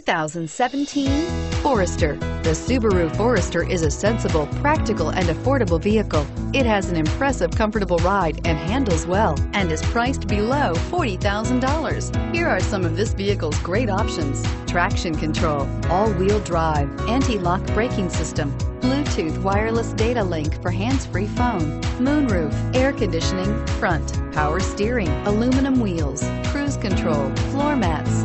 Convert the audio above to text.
2017 Forester. The Subaru Forester is a sensible, practical, and affordable vehicle. It has an impressive, comfortable ride and handles well, and is priced below $40,000. Here are some of this vehicle's great options: traction control, all-wheel drive, anti-lock braking system, Bluetooth wireless data link for hands-free phone, moonroof, air conditioning, front, power steering, aluminum wheels, cruise control, floor mats.